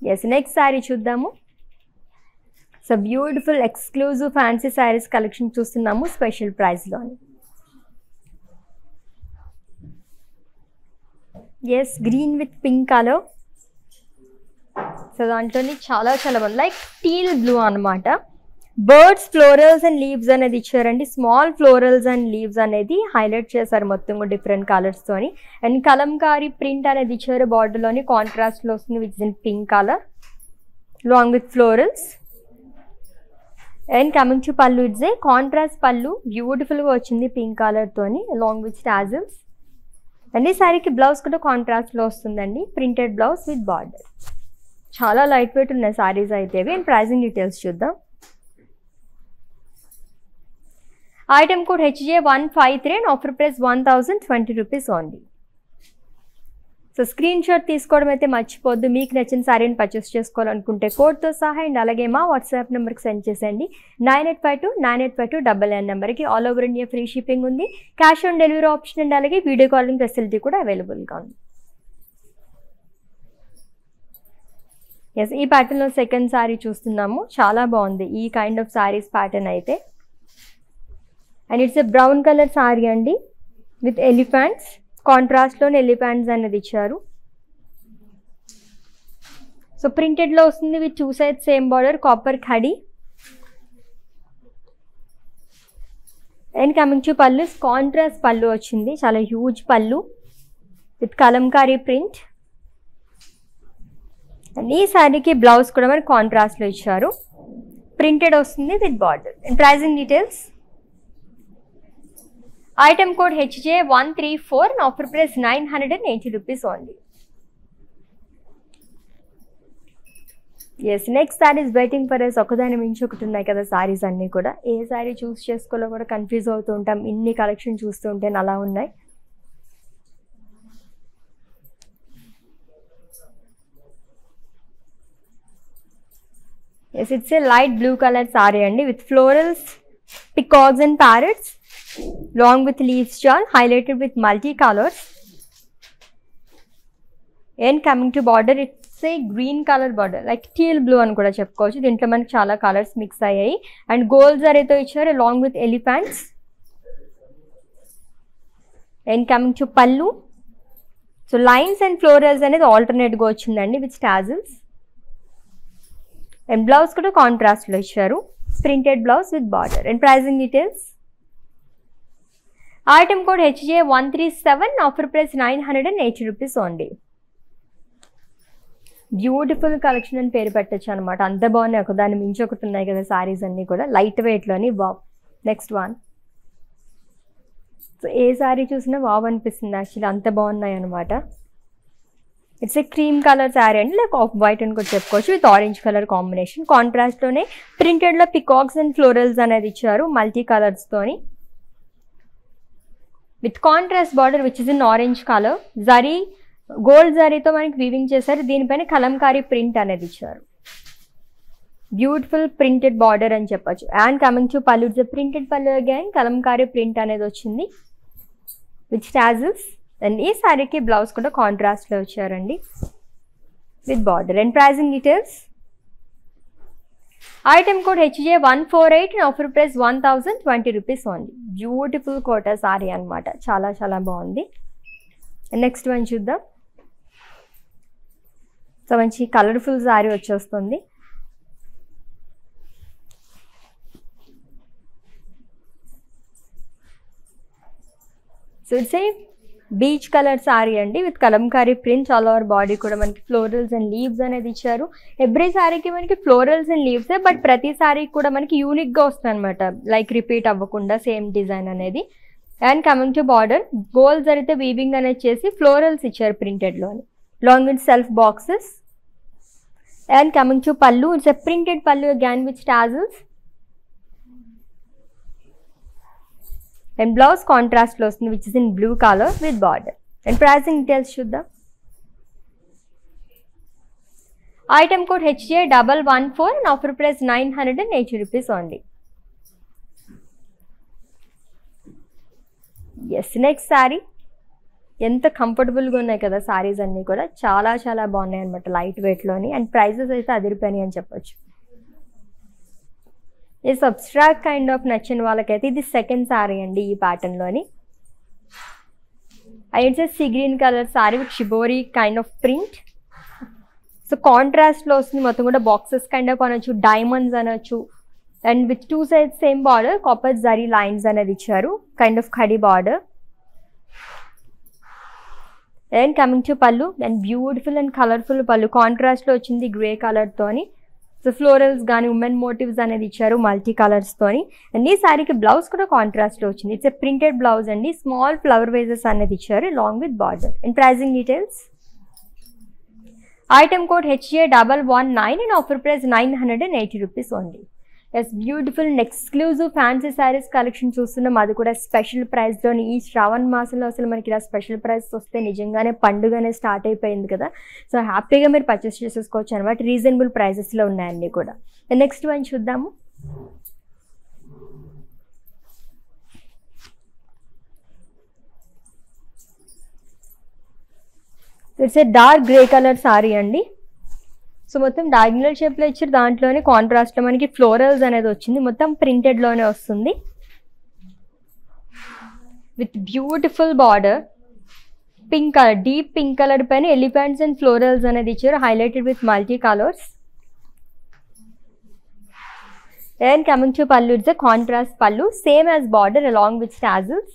Yes, next saree chuddamu. So beautiful exclusive fancy sarees collection chustunnamu special price loni. Yes, green with pink color. So dantoni chala chala bagundi like teal blue anamata. Birds, florals and leaves and the small florals and leaves and the highlight chairs are different colors. And kalamkari print and the border loni contrast loss which is in pink color along with florals. And coming to pallu, it's a contrast pallu, beautiful watch in the pink color toni along with tassels. And this saree ki blouse kuda contrast loss printed blouse with border. Chala lightweight unna sarees aitevi and pricing details chuddam. Item code H J one five three and offer price one thousand twenty rupees only. So screenshot తీసుకోవడం అయితే మర్చిపోద్దు మీకు నచ్చిన సారీని purchase చేసుకోవాలనుకుంటే code తో సహా and అలాగే మా WhatsApp నంబర్ కి సెండ్ చేయండి nine eight five two nine eight five two nine nine number కి all over India free shipping ఉంది cash on delivery option and అలాగే వీడియో కాలింగ్ ఫెసిలిటీ కూడా అవైలబుల్ గా ఉంది. yes ఈ ప్యాటర్న్ లో సెకండ్ సారీ చూస్తున్నాము చాలా బాగుంది ఈ కైండ్ ఆఫ్ సారీస్ ప్యాటర్న్ అయితే. And it's a brown color saree andi with elephants contrast lone elephants anadi icharu. So printed lo ostundi with two sides same border copper khadi. And coming to pallu, contrast pallu ochindi chala huge pallu with kalamkari print. And ee saree ki blouse kuda mari contrast lo icharu printed ostundi with border. And pricing details. Item code H J one three four and offer price nine hundred eighty rupees only. Yes, next saree is waiting for us. Okadani minchukutunnayi kada sarees anni kuda. Ee saree choose cheskolo kuda confuse avutu untam. Inni collection chustunte ala unnayi. Yes, it's a light blue colored saree andi with florals, peacocks and parrots, long with leaf shawl, highlighted with multi colors. And coming to border, it's a green color border, like teal blue అని కూడా చెప్పుకోవచ్చు. దీంట్లో మనకి చాలా colours mix అయ్యాయి. And gold జరీతో ఇచ్చారు along with elephants. And coming to pallu, so lines and florals అనేది alternate గా వచ్చిందండి with tassels. And blouse కూడా కాంట్రాస్ట్ లో ఇచ్చారు, printed blouse with border. And pricing details, item code H J one three seven, offer price nine hundred eighty rupees only. Beautiful collection అని పేరు పెట్టచ్చు అనమాట, అంత బాగున్నాయి. ఒక దాన్ని మించి ఒకటి ఉన్నాయి కదా సారీస్ అన్నీ కూడా లైట్ వెయిట్లోని. వావ్. నెక్స్ట్ వన్, సో ఏ సారీ చూసినా వావ్ అనిపిస్తుంది యాక్చువల్లీ, అంత బాగున్నాయి అనమాట. It's a cream colour sari అండి, లైక్ ఆఫ్ వైట్ అని కూడా చెప్పుకోవచ్చు విత్ ఆరెంజ్ కలర్ కాంబినేషన్. కాంట్రాస్ట్లోనే ప్రింటెడ్లో పికాక్స్ అండ్ ఫ్లోరల్స్ అనేది ఇచ్చారు మల్టీ కలర్స్తోని, with contrast border which is in orange colour. Zari gold జరీతో మనకి వీవింగ్ చేశారు, దీనిపైన కలంకారీ ప్రింట్ అనేది ఇచ్చారు. బ్యూటిఫుల్ ప్రింటెడ్ బార్డర్ అని చెప్పచ్చు. And coming to pallu, it's printed pallu again, kalamkari print అనేది వచ్చింది విత్ టాజిల్స్. అండ్ ఈ శారీకి బ్లౌజ్ కూడా కాంట్రాస్ట్లో వచ్చారండి with border. And pricing details, item code H J one four eight and offer price one thousand twenty rupees only. Beautiful Kota sari అనమాట, చాలా చాలా బాగుంది. నెక్స్ట్ వన్ చూద్దాం. సో మంచి కలర్ఫుల్ శారీ వచ్చేస్తుంది. So it's a peach colour sari అండి with kalamkari prints all over body కూడా. మనకి ఫ్లోరల్స్ అండ్ లీవ్స్ అనేది ఇచ్చారు. ఎవ్రీ శారీకి మనకి ఫ్లోరల్స్ అండ్ లీవ్స్, బట్ ప్రతి శారీకి కూడా మనకి యూనిక్గా వస్తుంది అనమాట, లైక్ రిపీట్ అవ్వకుండా సేమ్ డిజైన్ అనేది. And coming to border, goal జరిగితే వీవింగ్ అనేది చేసి ఫ్లోరల్స్ ఇచ్చారు ప్రింటెడ్లోని, long with self boxes. And coming to pallu, it's a printed pallu again with tassels. And blouse కాంట్రాస్ట్లో వస్తుంది which is in blue colour with border. And pricing details చూద్దాం. Item code H J one one four and offer price nine hundred and eighty rupees only. Yes, next sari. ఎంత కంఫర్టబుల్గా ఉన్నాయి కదా శారీస్ అన్నీ కూడా, చాలా చాలా బాగున్నాయి అనమాట లైట్ వెయిట్లోని. అండ్ ప్రైజెస్ అయితే అదిరిపోయినాయి అని చెప్పచ్చు. ఈ సబ్స్ట్రాక్ కైండ్ ఆఫ్ నచ్చిన వాళ్ళకైతే ఇది సెకండ్ శారీ అండి ఈ ప్యాటర్న్లోని. అయితే sea green colour sari with shibori kind of print. So కాంట్రాస్ట్లో వస్తుంది మొత్తం కూడా, బాక్సెస్ కైండ్ ఆఫ్ అనొచ్చు, డైమండ్స్ అనొచ్చు. And with two sides same border, copper zari lines అనేది ఇచ్చారు, kind of khadi border. And coming to pallu, and beautiful and colourful pallu, కాంట్రాస్ట్లో వచ్చింది గ్రే కలర్తోని. సో ఫ్లోరల్స్ కానీ ఉమెన్ మోటివ్స్ అనేది ఇచ్చారు మల్టీ కలర్స్తోని. అండ్ ఈ శారీకి బ్లౌజ్ కూడా కాంట్రాస్ట్లో వచ్చింది, ఇట్స్ ఎ ప్రింటెడ్ బ్లౌజ్ అండి, స్మాల్ ఫ్లవర్ వేజెస్ అనేది ఇచ్చారు long with border. And pricing details, item code H J one one nine and offer price nine hundred and eighty rupees only. Yes, beautiful and exclusive fancy saris collection చూస్తున్నాం, అది కూడా special ప్రైస్లో. ఈ శ్రావణ మాసంలో అసలు మనకి ఇలా స్పెషల్ ప్రైస్ వస్తే నిజంగానే పండుగనే స్టార్ట్ అయిపోయింది కదా, సో హ్యాపీగా మీరు పర్చేస్ చేసేసుకోవచ్చు అనమాట. రీజనబుల్ ప్రైజెస్లో ఉన్నాయండి కూడా. నెక్స్ట్ వన్ చూద్దాము. It's a dark grey colour sari అండి. సో మొత్తం డయాగ్నల్ షేప్లో ఇచ్చారు, దాంట్లోనే కాంట్రాస్ట్లో మనకి ఫ్లోరల్స్ అనేది వచ్చింది, మొత్తం ప్రింటెడ్లోనే వస్తుంది with beautiful border. Pink colour, deep pink colour పైన ఎలిఫెంట్స్ అండ్ ఫ్లోరల్స్ అనేది ఇచ్చారు, highlighted with multi colours. And coming to pallu, it's a contrast pallu, same as border along with tassels.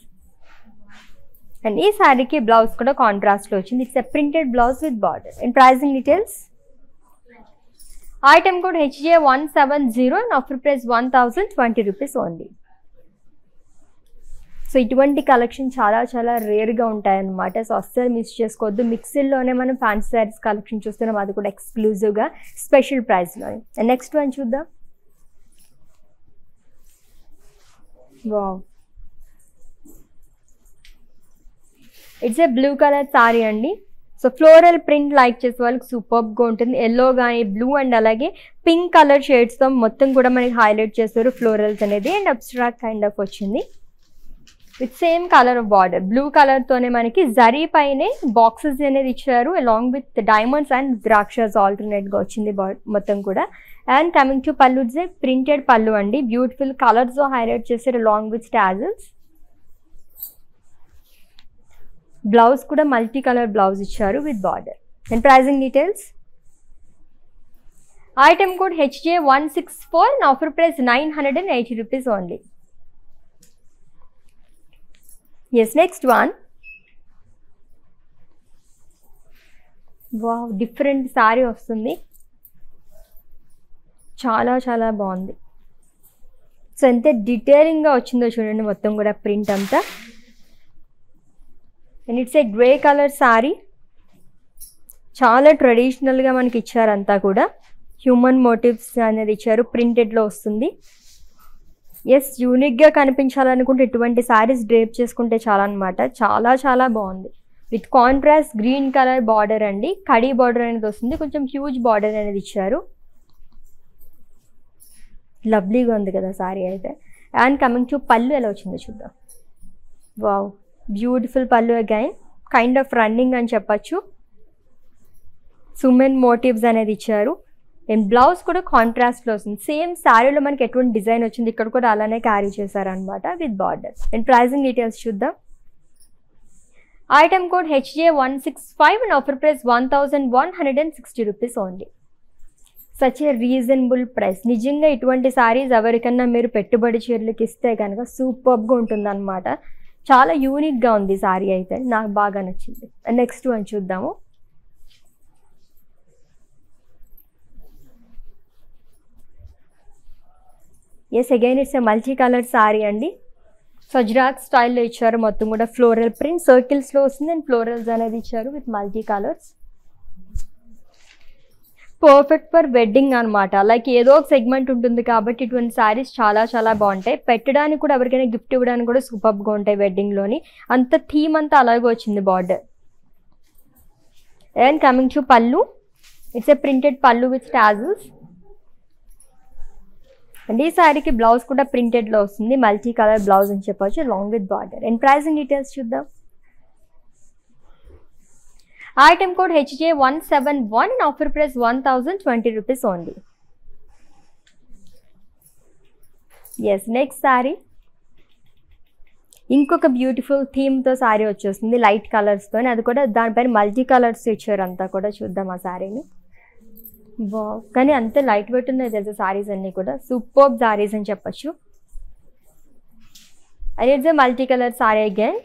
And ఈ శారీకి బ్లౌజ్ కూడా కాంట్రాస్ట్లో వచ్చింది, it's a printed blouse with border. And pricing details, item code H J one seven zero and offer price one thousand twenty rupees only. So ఇటువంటి collection చాలా చాలా రేర్గా ఉంటాయన్నమాట. సో అస్సలు మిస్ చేసుకోవద్దు. మిక్సిల్లోనే మనం ఫ్యాన్సీ శారీస్ కలెక్షన్ చూస్తున్నాం, అది కూడా ఎక్స్క్లూజివ్గా స్పెషల్ ప్రైస్లో. నెక్స్ట్ వన్ చూద్దాం. Wow, it's a blue colour sari అండి. సో ఫ్లోరల్ ప్రింట్ లైక్ చేసే వాళ్ళకి సూపర్గా ఉంటుంది. ఎల్లో కానీ బ్లూ అండ్ అలాగే పింక్ కలర్ షేడ్స్తో మొత్తం కూడా మనకి హైలైట్ చేస్తారు ఫ్లోరల్స్ అనేది. అండ్ అబ్స్ట్రాక్ట్ కైండ్ ఆఫ్ వచ్చింది with same colour of border. Blue కలర్తోనే మనకి జరీ పైనే బాక్సెస్ అనేది ఇచ్చారు అలాంగ్ విత్ డైమండ్స్ అండ్ ద్రాక్షస్ ఆల్టర్నేట్గా వచ్చింది మొత్తం కూడా. And coming to pallu, it's a printed pallu అండి. బ్యూటిఫుల్ కలర్స్తో హైలైట్ చేస్తారు అలాంగ్ విత్ టాజల్స్. బ్లౌజ్ కూడా మల్టీ కలర్ బ్లౌజ్ ఇచ్చారు with border. And pricing details, item code H J one six four and offer price nine hundred and eighty rupees only. Yes, next one. Wow, different sari వస్తుంది, చాలా చాలా బాగుంది. So ఎంత డీటెయిలింగ్గా వచ్చిందో చూడండి మొత్తం కూడా ప్రింట్ అంతా. And it's a grey colour sari, చాలా ట్రెడిషనల్గా మనకి ఇచ్చారంతా కూడా. హ్యూమన్ మోటివ్స్ అనేది ఇచ్చారు, ప్రింటెడ్లో వస్తుంది. ఎస్, యూనిక్గా కనిపించాలనుకుంటే ఇటువంటి శారీస్ డ్రేప్ చేసుకుంటే చాలా అనమాట. చాలా చాలా బాగుంది with contrast green colour border అండి. కడీ బార్డర్ అనేది వస్తుంది, కొంచెం హ్యూజ్ బార్డర్ అనేది ఇచ్చారు. లవ్లీగా ఉంది కదా శారీ అయితే. అండ్ కమింగ్ టు పళ్ళు ఎలా వచ్చిందో చూద్దాం. Wow, beautiful pallu again, kind of running అని చెప్పచ్చు. సుమెన్ మోటివ్స్ అనేది ఇచ్చారు. అండ్ బ్లౌజ్ కూడా కాంట్రాస్ట్లో వస్తుంది. సేమ్ శారీలో మనకి ఎటువంటి డిజైన్ వచ్చింది ఇక్కడ కూడా అలానే క్యారీ చేశారనమాట with border. And pricing details చూద్దాం. Item code H J one six five and offer price one thousand one hundred and sixty rupees only. Such a reasonable price. నిజంగా ఇటువంటి శారీస్ ఎవరికన్నా మీరు పెట్టుబడి చీరలకు ఇస్తే కనుక సూపర్గా ఉంటుందన్నమాట. చాలా యూనిక్గా ఉంది సారీ అయితే, నాకు బాగా నచ్చింది. నెక్స్ట్ వన్ చూద్దాము. Yes, again it's a multi colour sari అండి. సజ్రాక్ స్టైల్లో ఇచ్చారు మొత్తం కూడా. ఫ్లోరల్ ప్రింట్ సర్కిల్స్లో వస్తుంది అండ్ ఫ్లోరల్స్ అనేది ఇచ్చారు with multi colours. Perfect for wedding అనమాట. లైక్ ఏదో ఒక సెగ్మెంట్ ఉంటుంది కాబట్టి ఇటువంటి శారీస్ చాలా చాలా బాగుంటాయి. పెట్టడానికి కూడా ఎవరికైనా గిఫ్ట్ ఇవ్వడానికి కూడా సూపర్గా ఉంటాయి వెడ్డింగ్లోని. అంత థీమ్ అంతా అలాగే వచ్చింది border. And coming to pallu, it's a printed pallu with tassels. And ఈ శారీకి బ్లౌజ్ కూడా ప్రింటెడ్లో వస్తుంది, మల్టీ కలర్ బ్లౌజ్ అని చెప్పవచ్చు long with border. And pricing details చూద్దాం. Item code H J one seven one and offer price one thousand twenty rupees only. Yes, next sari ఇంకొక beautiful థీమ్తో sari వచ్చేస్తుంది light కలర్స్తో. అది కూడా దానిపైన మల్టీ కలర్స్ ఇచ్చారు అంతా కూడా. చూద్దాం ఆ శారీని. బా, కానీ అంత లైట్ వెయిట్ ఉన్నాయి తెలుసు శారీస్ అన్నీ కూడా. సూపర్ శారీస్ అని చెప్పచ్చు. అది it's multi colour sari again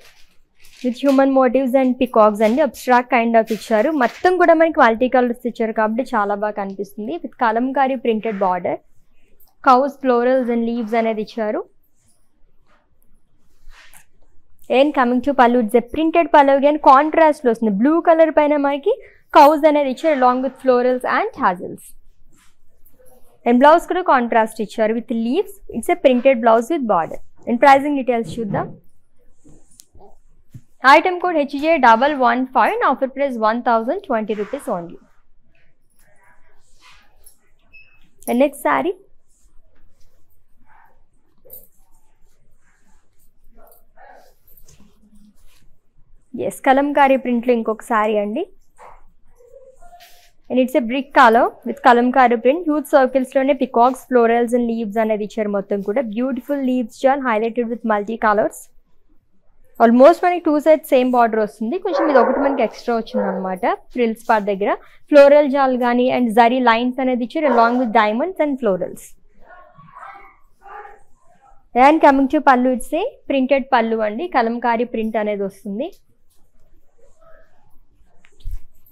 with human motifs and peacocks అండి. అబ్స్ట్రాక్ట్ కైండ్ ఆఫ్ ఇచ్చారు. మొత్తం కూడా మనకి మల్టీ కలర్స్ ఇచ్చారు కాబట్టి చాలా బాగా కనిపిస్తుంది. With kalamkari printed border, cows florals and leaves అనేది ఇచ్చారు. And coming to pallu, it's a printed pallu కానీ కాంట్రాస్ట్లో వస్తుంది. బ్లూ కలర్ పైన మనకి కౌస్ అనేది ఇచ్చారు along with florals and tassels. And blouse కూడా కాంట్రాస్ట్ ఇచ్చారు with leaves. It's a printed blouse with border. And pricing details చూద్దాం. Item code H J double one five and offer price one thousand twenty rupees only. And next sari yes kalamkari ప్రింట్లో ఇంకొక శారీ అండి. And it's a brick colour with kalamkari print. Huge సర్కిల్స్లోనే peacocks, florals and leaves అనేది ఇచ్చారు మొత్తం కూడా. Beautiful leaves జాన్ highlighted with multi colours. Almost మనకి టూ సైడ్స్ సేమ్ బార్డర్ వస్తుంది, కొంచెం ఇది ఒకటి మనకి ఎక్స్ట్రా వచ్చింది అనమాట ఫ్రిల్స్ పార్ట్ దగ్గర. ఫ్లోరల్ జాల్ కానీ అండ్ జరీ లైన్స్ అనేది ఇచ్చారు along with diamonds and florals. And coming to pallu, it's a printed pallu అండి. కలంకారీ ప్రింట్ అనేది వస్తుంది.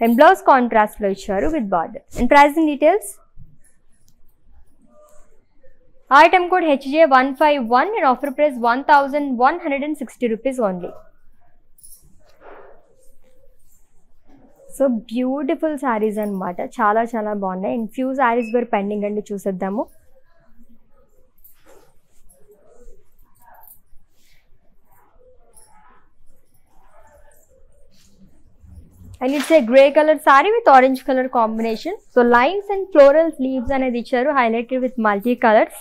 అండ్ బ్లౌజ్ కాంట్రాస్ట్లో ఇచ్చారు with border. And pricing details, Item code H J one five one and offer price one thousand one hundred sixty rupees only. So beautiful sarees and mata. Chala chala bonna. In few sarees were pending and choose at them. And it's a grey color saree with orange color combination. So lines and floral sleeves and icharu highlighted with multi colors.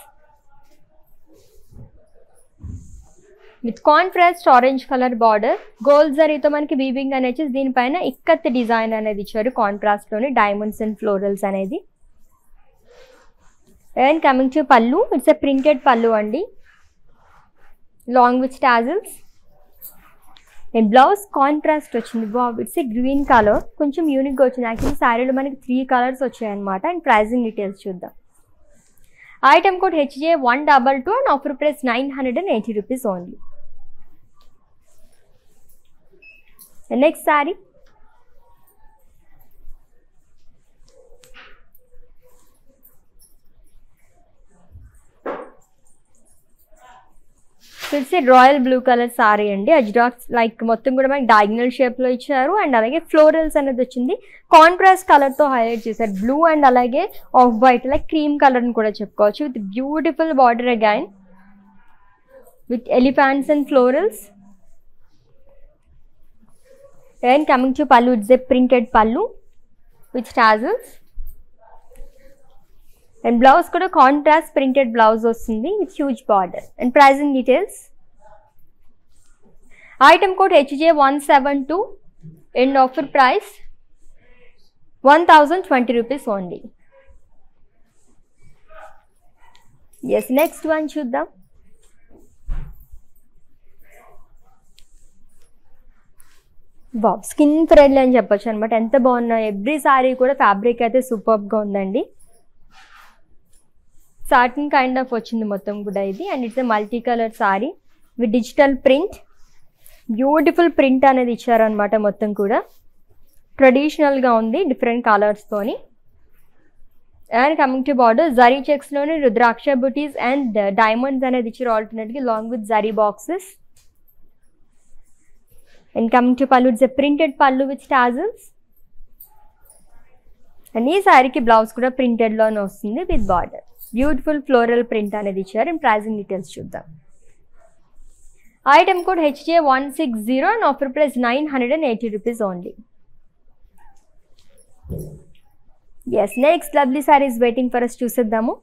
With contrast orange color border. Gold saree to manaki weaving anachis deen paina ikkat design anedi icharu contrast lone diamonds and florals anedi. And coming to pallu, it's a printed pallu andi. Long with tassels. And blouse contrast ochindi. Wow, it's a green color. Koncham unique ga ochindi. Actually saree lo manaki three colors vachayi anamata. And pricing details chuddam. Item code H J one two two and offer price nine hundred eighty rupees only. The next saree. So it's a royal blue color saree and ajdots like mottam kuda manaki diagonal shape lo icharu and alage florals anadi ochindi contrast color tho highlight chesaru blue and alage off white like cream color ni kuda cheppochu with beautiful border again with elephants and florals. And coming to pallu, it's a printed pallu with tassels. And blouse kuda contrast printed blouse ostundi with huge border. And pricing details. Item code H J one seven two and offer price one thousand twenty rupees only. Yes, next one chuddam. Wow, skin friendly ani cheppochu anamata. Enta bonna every saree kuda fabric aithe superb ga undandi. Satin kind of ochindi mottam kuda idi. And it's a multi color saree with digital print. Beautiful print anedi icharu anamata mottam kuda. Traditional ga undi different colors toni. And coming to border, zari checks lone rudraksha booties and diamonds anedi icharu alternately along with zari boxes. And coming to pallu, it's a printed pallu with tassels. And ee saree ki blouse kuda printed lone ostundi with border. Beautiful floral print anedi icharu and pricing details chuddam. Item code H J one six zero and offer price nine hundred eighty rupees only. Yes, next lovely saree is waiting for us to chuseddamu.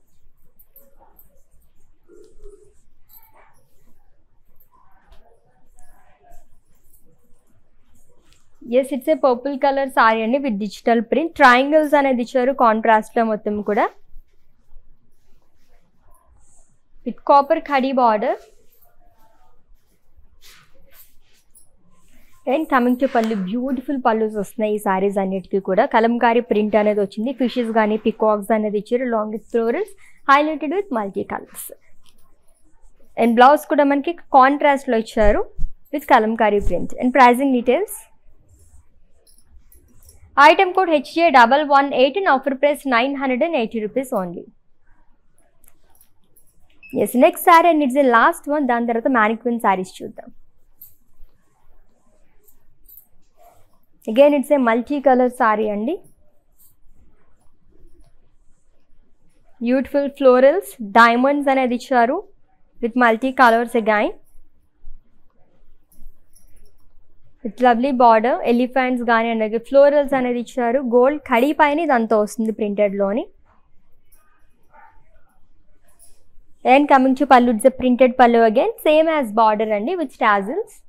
Yes, it's a purple color saree and with digital print triangles anedi icharu contrast lo mottam kuda. With copper khadi border. And coming to pallu, beautiful pallus vasnayi sarees annitiki kuda kalamkari print anedi ochindi, fishes gaani peacocks anedi icharu along with florals highlighted with multi colors. And blouse kuda manaki contrast lo icharu with kalamkari print. And pricing details. Item code H J one one eight and offer price nine hundred eighty rupees only. Yes, next saree and it's the last one. Then there are the mannequin sarees chuddam. Again, it's a multi-color saree andi. Beautiful florals, diamonds anedi icharu with multi colors again. With lovely border, elephants gaani anedi florals anedi icharu gold khadi paini dantho ostundi printed loni. And coming to pallu, it's a printed pallu again, same as border andi with tassels.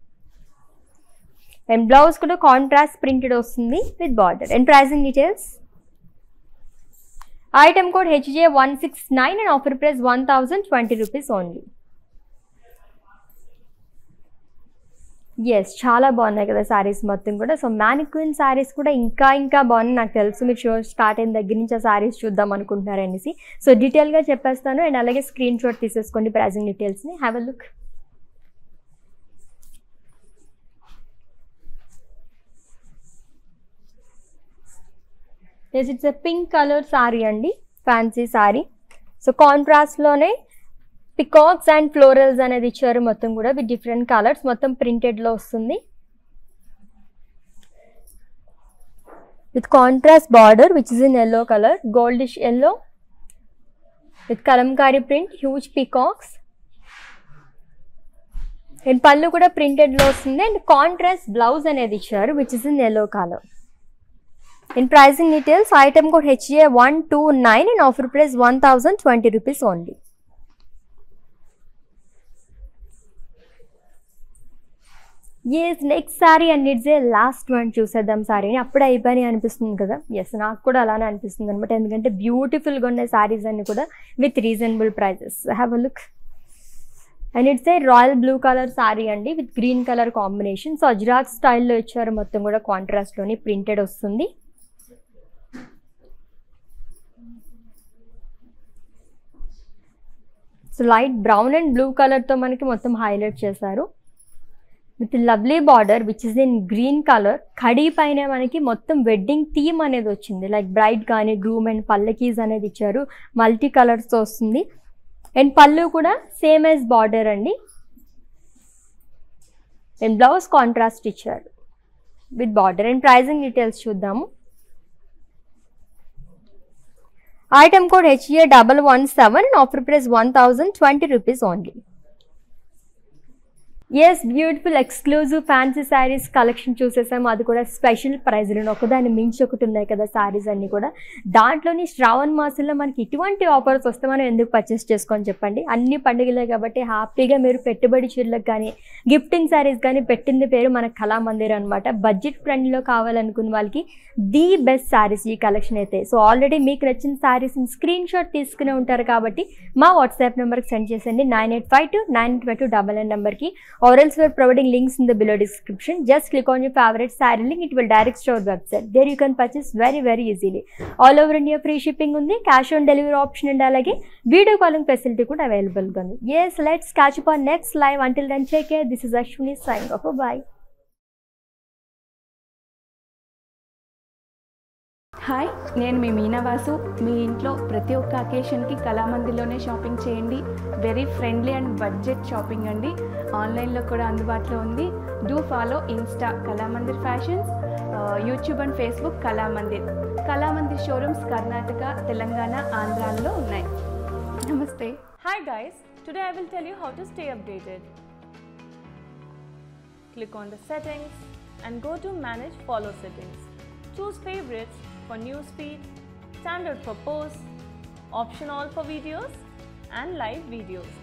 And blouse kuda contrast printed ostundi with border. And pricing details. Item code H J one six nine and offer price one thousand twenty rupees only. Yes, chala bonna kada sarees mattum kuda. So mannequin sarees kuda inka inka bonna naaku telusu. Meer show start ayin daggara nunchi sarees chuddam anukuntunnaru anisi. So detail ga cheppestanu and alage screen shot teesesukondi pricing details ni. Have a look. Yes, it's a pink color saree andi, fancy saree. So contrast lone Peacocks and florals అనేది ఇచ్చారు మొత్తం కూడా with different colors మొత్తం printed లో వస్తుంది with contrast border which is in yellow color, goldish yellow with kalamkari print, huge peacocks and pallu kuda printed lo ustundi and contrast blouse anedi icharu which is in yellow color. In pricing details, item code H A one two nine and offer price one thousand twenty rupees only. Yes, next saree and it's a last one చూసేద్దాం సారీని అప్పుడు అయిపోయి అనిపిస్తుంది కదా. Yes, నాకు కూడా అలానే అనిపిస్తుంది అన్నమాట ఎందుకంటే బ్యూటిఫుల్ గా ఉన్న సారీస్ అన్ని కూడా with reasonable prices. Have a look. And it's a royal blue color saree andi with green color combination. So Gujarat style lo icharu mottham kuda contrast lone printed ostundi. So light brown and blue color tho manaki mottham highlight chesaru. With lovely border which is in green color. Khadi paina manaki mottham wedding theme anedi ochindi like bride gaane groom and pallakis anedi icharu multi colors tho ostundi. And pallu kuda same as border andi and blouse contrast icharu with border and pricing details chuddamu. Item code H A one one seven and offer price one thousand twenty rupees only. Yes, beautiful exclusive fancy sarees collection చూసేసాము అది కూడా special price లో ఒకదాని మించి ఒకటి ఉన్నాయి కదా సారీస్ అన్ని కూడా దాంట్లోని శ్రావణ మాసంలో మనకి ఇటువంటి ఆఫర్స్ వస్తే మనం ఎందుకు పర్చేస్ చేసుకొని చెప్పండి అన్ని పండుగలే కాబట్టి హ్యాపీగా మీరు పెట్టుబడి చీరలకు కానీ గిఫ్టింగ్ సారీస్ కానీ పెట్టింది పేరు మన కళామందిర్ అన్నమాట బడ్జెట్ ఫ్రెండ్ లో కావాలనుకున్న వాళ్ళకి ది బెస్ట్ సారీస్ ఈ కలెక్షన్ అయితే సో ఆల్రెడీ మీకు నచ్చిన సారీస్ ని స్క్రీన్ షాట్ తీసుకునే ఉంటారు కాబట్టి మా వాట్సాప్ నంబర్ కి సెండ్ చేయండి nine eight five two nine two two nine nine number కి. Or else we are providing links in the below description. Just click on your favorite saree link, it will direct to our website. There you can purchase very very easily. All over India free shipping undi, cash on delivery option and alage video calling facility kuda available undi. Yes, let's catch up on next live. Until then, take care. This is Ashwini signing off. Bye. Hi నేను మీ మీనా వాసు మీ ఇంట్లో ప్రతి ఒక్క అకేషన్కి కళామందిర్లోనే shopping చేయండి very friendly and budget shopping అండి ఆన్లైన్లో కూడా అందుబాటులో ఉంది do follow Insta Kalamandir fashions YouTube and Facebook Kalamandir Kalamandir showrooms Karnataka Telangana ఆంధ్రాల్లో ఉన్నాయి నమస్తే hi guys today I will tell you how to stay updated click on the settings and go to manage follow settings choose favourites for news feed, standard for posts, option all for videos and live videos.